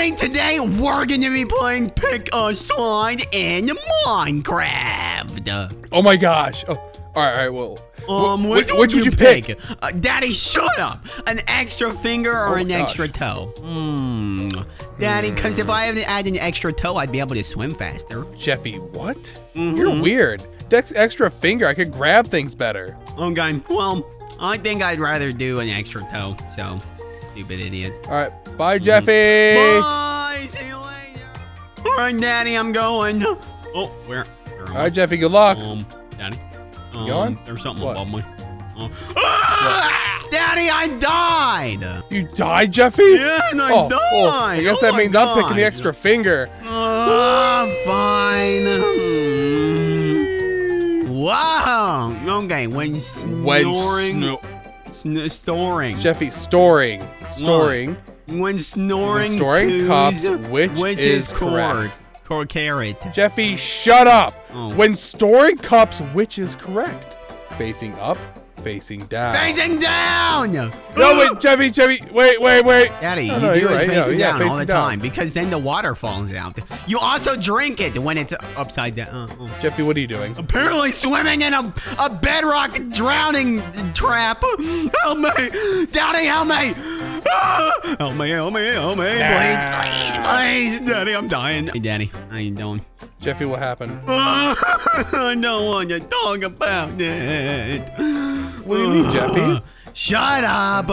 everybody! Today we're gonna be playing Pick a Side in Minecraft. Oh my gosh! Oh, all right. Well, which would you pick? Daddy, shut up! An extra finger or extra toe? Daddy, because if I had an extra toe, I'd be able to swim faster. Jeffy, what? You're weird. That's extra finger. I could grab things better. Okay. Well, I think I'd rather do an extra toe. So. Stupid idiot. All right, bye, Jeffy. Bye. See you later. All right, Daddy, I'm going. Oh, where am I? All right, Jeffy, good luck. Daddy, you going? There's something above me. Daddy, I died. You died, Jeffy? Yeah, and I died. Oh, I guess that means I'm picking the extra finger. Fine. Wow. Okay, When snoring cups, which is correct? Carrot. Jeffy, shut up. Oh. When storing cups, which is correct? Facing up, facing down. Facing down! No, wait, Jeffy, wait. Daddy, you do it facing down all the time because then the water falls out. You also drink it when it's upside down. Jeffy, what are you doing? Apparently swimming in a bedrock drowning trap. Help me! Daddy, help me! Help me. Please, Daddy, I'm dying. Hey, Daddy, how you doing? Jeffy, what happened? I don't want to talk about it. What do you mean, Jeffy? Shut up.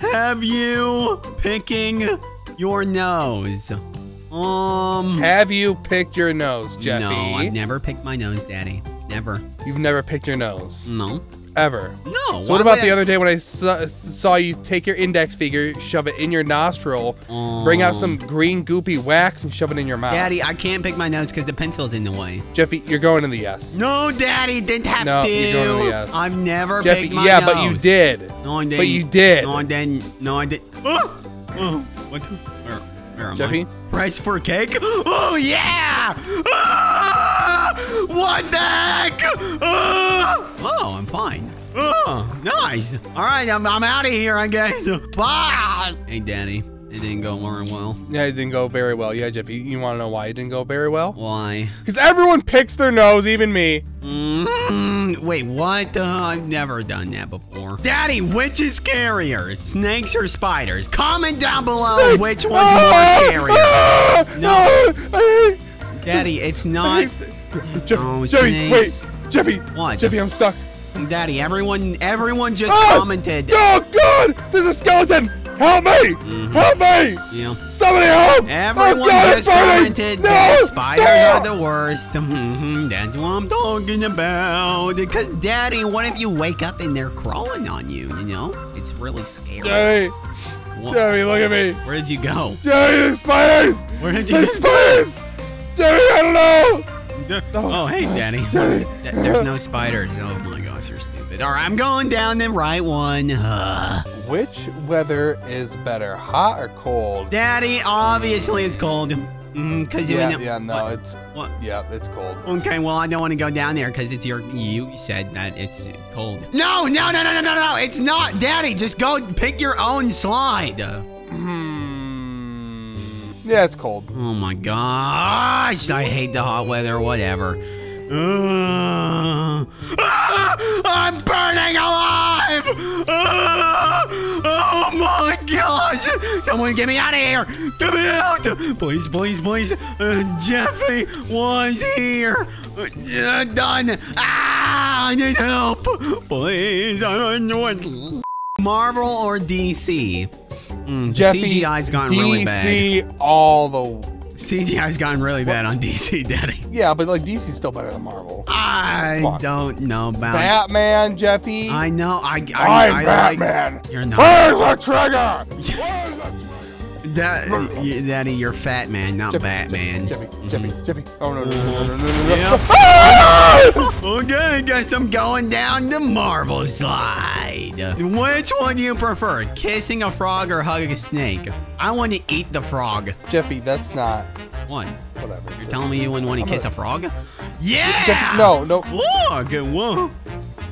Have you picking your nose? Have you picked your nose, Jeffy? No, I've never picked my nose, Daddy. Never. You've never picked your nose? No. Ever? No. So what about the other day when I saw you take your index finger, shove it in your nostril, bring out some green goopy wax, and shove it in your mouth? Daddy, I can't pick my nose because the pencil's in the way. Jeffy, you're going to the yes. No, Daddy, didn't have to. No, you're going to the yes. I've never picked my nose. Yeah, but you did. No, I didn't. But you did. No, I didn't. No, I didn't. What? Where am Jeffy? I? Price for cake? Oh, yeah! What the heck? Oh, I'm fine. Oh, nice. All right, I'm out of here, I guess. Bye. Hey, Daddy. It didn't go very well. Yeah, it didn't go very well. Yeah, Jeffy, you want to know why it didn't go very well? Why? Because everyone picks their nose, even me. Wait, what? I've never done that before. Daddy, which is scarier? Snakes or spiders? Comment down below which one's more scarier. No. Daddy, it's not. Jeffy, wait. Jeffy. What? Jeffy, I'm stuck. Daddy, everyone just commented. Oh, God. There's a skeleton. Help me! Help me! Yeah. Somebody help! Everyone just commented that spiders are the worst. That's what I'm talking about. Because, Daddy, what if you wake up and they're crawling on you, you know? It's really scary. Daddy, look at me. Where did you go? Daddy, the spiders! Where did you go? The spiders! Daddy, I don't know! Oh, hey, Daddy. Daddy. There's no spiders. Oh, my gosh, you're stupid. All right, I'm going down the right one. Which weather is better, hot or cold? Daddy, obviously it's cold. It's cold. Okay, well, I don't want to go down there because it's you said that it's cold. No, it's not. Daddy, just go pick your own slide. Yeah, it's cold. Oh, my gosh. I hate the hot weather. Whatever. I'm burning alive. Oh, my gosh. Someone get me out of here. Get me out. Please. Jeffy was here. Done. I need help. Please. I don't know what. Marvel or DC? Jeffy, CGI's gone really bad. CGI's gone really bad on DC, Daddy. Yeah, but like DC's still better than Marvel. I don't know about Batman, Jeffy. I know. I'm Batman. Like, you're not. Where's the trigger? Daddy, you're Fat Man, not Batman. Jeffy. Oh no. Okay, guys, I'm going down the Marvel slide. Which one do you prefer, kissing a frog or hugging a snake? I want to eat the frog. Jeffy, that's not one. Whatever. You're telling me you wouldn't want to kiss a frog? Yeah. Jeffy, no. Look, whoa.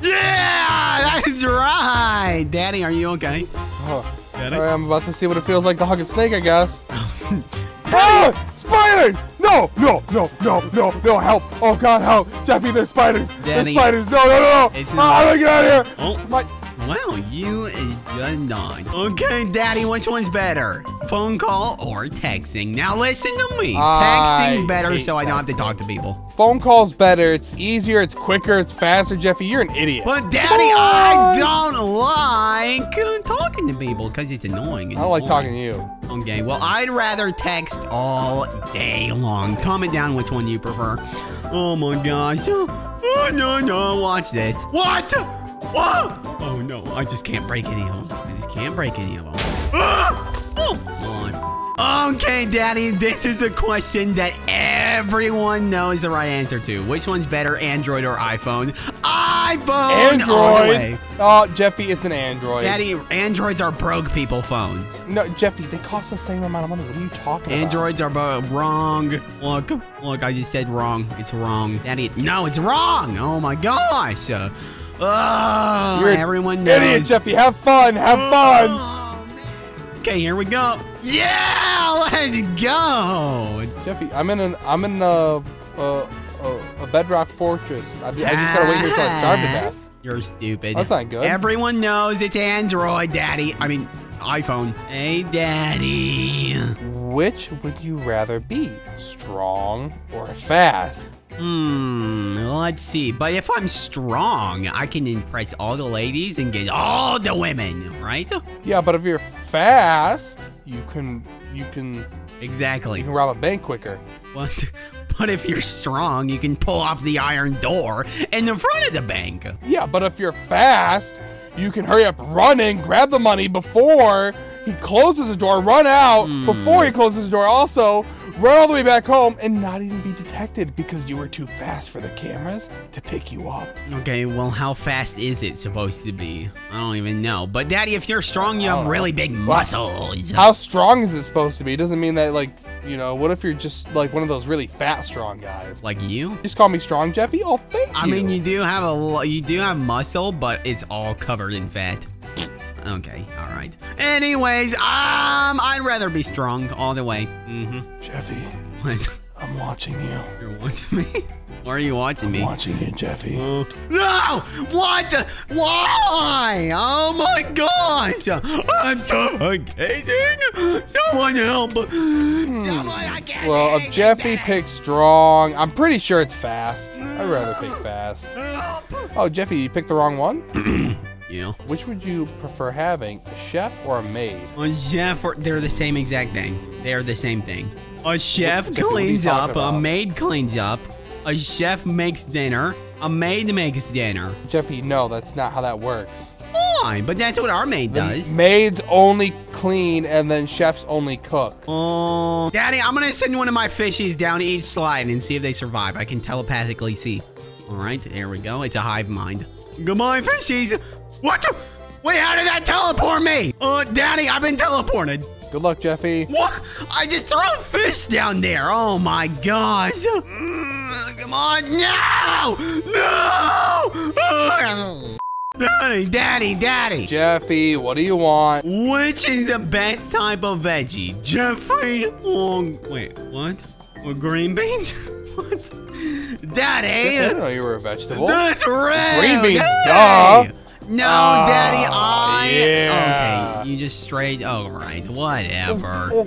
Yeah, that's right. Daddy, are you okay? Huh. Right, I'm about to see what it feels like to hug a snake, I guess. Oh, spiders! No, no, no, no, no, no! Help! Oh God, help! Jeffy, there's spiders! Daddy, there's spiders! No, no, no! I'm gonna get out of here! Oh, my! Wow, you is done on. Okay, Daddy, which one's better? Phone call or texting? Now listen to me. Texting's better, so I don't have to talk to people. Phone call's better. It's easier. It's quicker. It's faster. Jeffy, you're an idiot. But Daddy, I don't like talking to people because it's annoying. I don't like talking to you. Okay, well, I'd rather text all day long. Comment down which one you prefer. Oh my gosh. Oh, no, no. Watch this. What? Whoa! Oh no, I just can't break any of them. I just can't break any of them. Ah! Oh, come on. Okay, Daddy, this is the question that everyone knows the right answer to. Which one's better, Android or iPhone? iPhone! Android! All the way. Oh, Jeffy, it's an Android. Daddy, Androids are broke people phones. No, Jeffy, they cost the same amount of money. What are you talking about? Androids are wrong. Look, look, I just said wrong. It's wrong. Daddy, no, it's wrong. Oh my gosh. Oh, you're everyone knows. Idiot, Jeffy. Have fun. Have fun. Man. Okay, here we go. Yeah, let's go. Jeffy, I'm in a bedrock fortress. I just gotta wait here until I starve to death. You're stupid. That's not good. Everyone knows it's Android, Daddy. I mean, iPhone. Hey, Daddy. Which would you rather be, strong or fast? Let's see. But if I'm strong, I can impress all the ladies and get all the women, right? Yeah, but if you're fast, you can exactly. You can rob a bank quicker. What? But if you're strong, you can pull off the iron door in the front of the bank. Yeah, but if you're fast, you can hurry up running, grab the money before he closes the door, run out before he closes the door also, run all the way back home and not even be detected because you were too fast for the cameras to pick you up. Okay, well, how fast is it supposed to be? I don't even know. But, Daddy, if you're strong, you have really big muscles. How strong is it supposed to be? It doesn't mean that, like, you know, what if you're just, like, one of those really fat, strong guys? Like you? Just call me strong, Jeffy? Oh, thank you. I mean, you do have muscle, but it's all covered in fat. Okay, all right. Anyways, I'd rather be strong all the way. Jeffy, what? I'm watching you. You're watching me? Why are you watching me? I'm watching you, Jeffy. No! What? Why? Oh my gosh! I'm suffocating! Someone help! Well, if Jeffy picks strong, I'm pretty sure it's fast. I'd rather pick fast. Oh, Jeffy, you picked the wrong one? You. Which would you prefer having, a chef or a maid? A chef, they're the same exact thing. They're the same thing. A chef cleans up, a maid cleans up, a chef makes dinner, a maid makes dinner. Jeffy, no, that's not how that works. Why? But that's what our maid does. Maids only clean and then chefs only cook. Oh, Daddy, I'm gonna send one of my fishies down each slide and see if they survive. I can telepathically see. All right, there we go. It's a hive mind. Goodbye, fishies. What the? Wait, how did that teleport me? Daddy, I've been teleported. Good luck, Jeffy. What? I just threw a fish down there. Oh, my gosh. Come on. No! No! Daddy, Daddy, Daddy. Jeffy, what do you want? Which is the best type of veggie? Jeffy? Oh, wait, what? Or green beans? What? Daddy. I didn't know you were a vegetable. That's right. Green beans, duh. No, Daddy, yeah. Okay, you just straight... All right, whatever.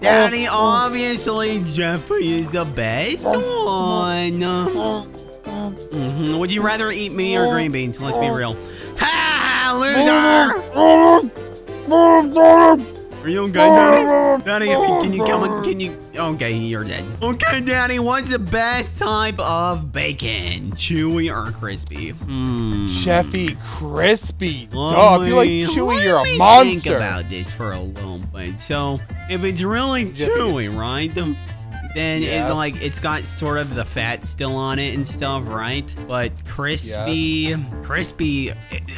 Daddy, obviously, Jeffy is the best one. Would you rather eat me or green beans? Let's be real. Ha! Loser! Are you okay, Daddy? Daddy, can you come on? Can you... Okay, you're dead. Okay, Daddy, what's the best type of bacon? Chewy or crispy? Jeffy, crispy. Duh, if you like chewy, you're a monster. Think about this for a little bit. So, if it's really chewy, right? Then it's like it's got sort of the fat still on it and stuff, right? But crispy, crispy.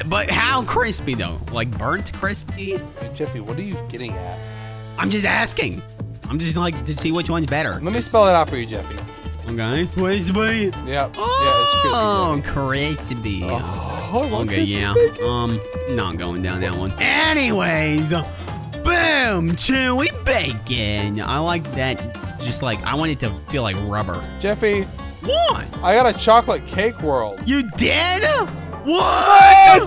But how crispy though? Like burnt crispy? Hey, Jeffy, what are you getting at? I'm just asking. I'm just like to see which one's better. Let me spell it out for you, Jeffy. Okay. Crispy. Yep. Oh, yeah, it's crispy. Jeffy. Crispy. Oh, okay, crispy bacon. Not going down that one. Anyways. Boom! Chewy bacon. I like that. Just like, I want it to feel like rubber. Jeffy. What? I got a chocolate cake world. You did? What?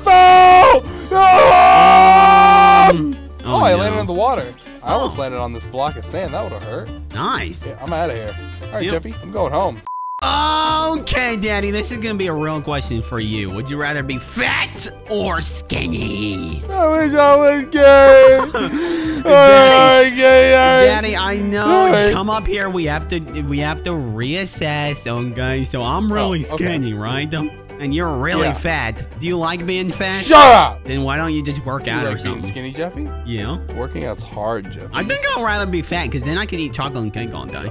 Oh, I landed in the water. I almost landed on this block of sand. That would have hurt. Nice. Yeah, I'm out of here. All right, Jeffy, I'm going home. Okay, Daddy, this is going to be a real question for you. Would you rather be fat or skinny? I wish I was gay. Daddy, I know. Right. Come up here. We have to reassess, okay? So I'm really skinny, right? And you're really fat. Do you like being fat? Shut up! Then why don't you just work out or something? Being skinny, Jeffy? Yeah. Working out's hard, Jeffy. I think I'd rather be fat because then I can eat chocolate and cake all day.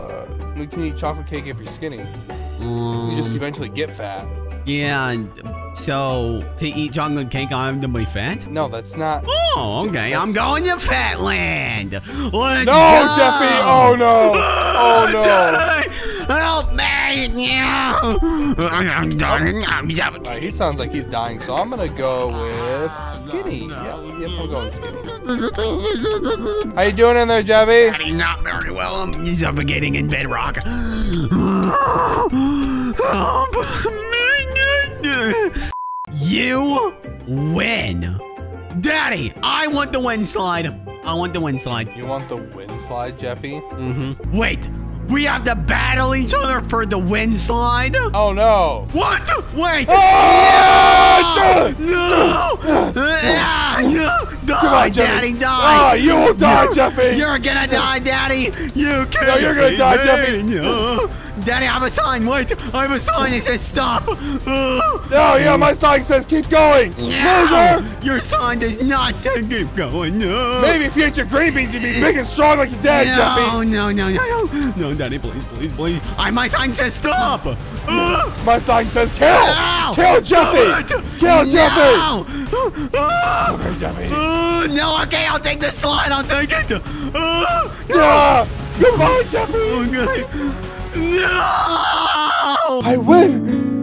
You can eat chocolate cake if you're skinny. You just eventually get fat. Yeah. So to eat chocolate cake, I have to be fat? No, that's not. Oh, okay. I'm going to Fatland. Let's go. Jeffy. Oh no. Oh no. Daddy, help me. Yeah. He sounds like he's dying, so I'm gonna go with skinny. Yep, I'm going skinny. How you doing in there, Jeffy? Daddy, not very well. I'm suffocating in bedrock. You win. Daddy, I want the win slide. I want the win slide. You want the win slide, Jeffy? Mm-hmm. Wait. We have to battle each other for the win slide? Oh, no. What? Wait. Oh, no. Die, Daddy, die. Oh, you will die, Jeffy. You're going to die, Daddy. You can't. No, you're going to die, Jeffy. Daddy, I have a sign. Wait, I have a sign. It says stop. My sign says keep going. No, loser. Your sign does not say keep going. No. Maybe future green beans can be big and strong like your dad, Jeffy. No, Daddy, please. My sign says stop. My sign says kill. No. Kill Jeffy. Kill Jeffy. Okay, Jeffy. No, okay, I'll take this slide. I'll take it. Goodbye, Jeffy. Okay. No! I win!